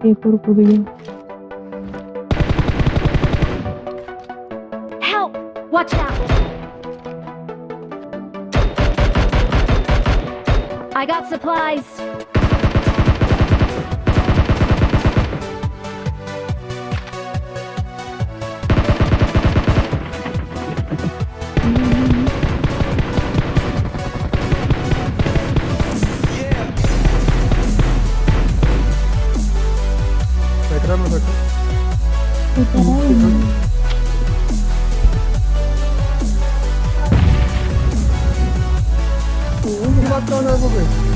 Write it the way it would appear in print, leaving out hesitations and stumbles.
Help! Watch out! I got supplies. No, no, no, no, no.